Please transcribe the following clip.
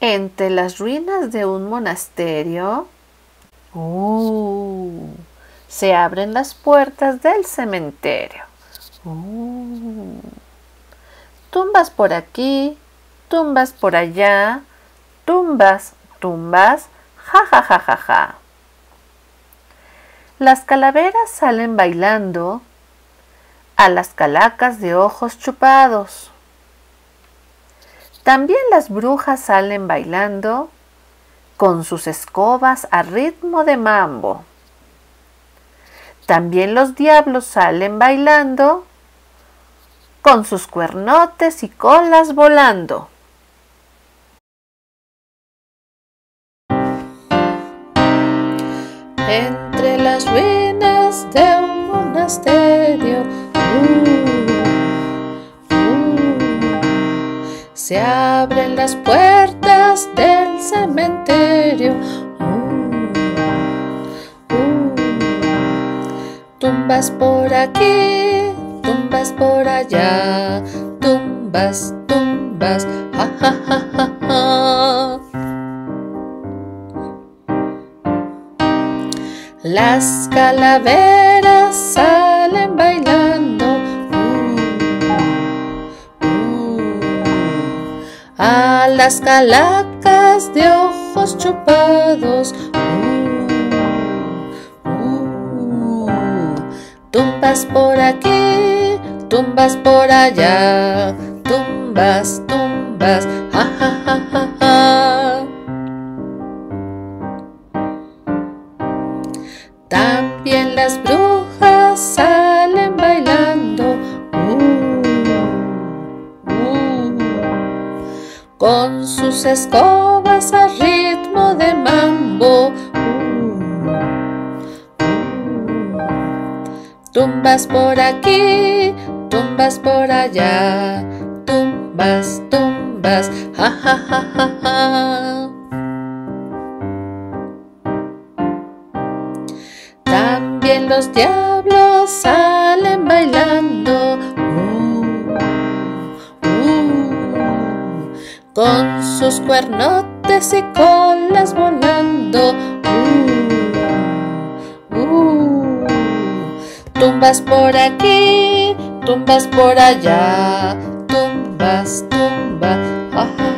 entre las ruinas de un monasterio, se abren las puertas del cementerio. Tumbas por aquí, tumbas por allá, tumbas, tumbas, ja, ja, ja, ja, ja. Las calaveras salen bailando a las calacas de ojos chupados. También las brujas salen bailando con sus escobas a ritmo de mambo. También los diablos salen bailando con sus cuernotes y colas volando. Entre las ruinas de un monasterio, se abren las puertas del cementerio. Tumbas por aquí, tumbas por allá, tumbas, tumbas, ja, ja, ja, ja, ja. Las calaveras salen bailando a las calacas de ojos chupados. Tumbas por aquí, tumbas por allá, tumbas, tumbas, ja, ja, ja, ja, ja. También las brujas salen bailando con sus escobas a ritmo de mambo. Tumbas por aquí, tumbas por allá, tumbas, tumbas, ja, ja, ja, ja, ja. También los diablos salen bailando con sus cuernotes y colas volando. Tumbas por aquí, tumbas por allá, tumbas, tumbas, ajá.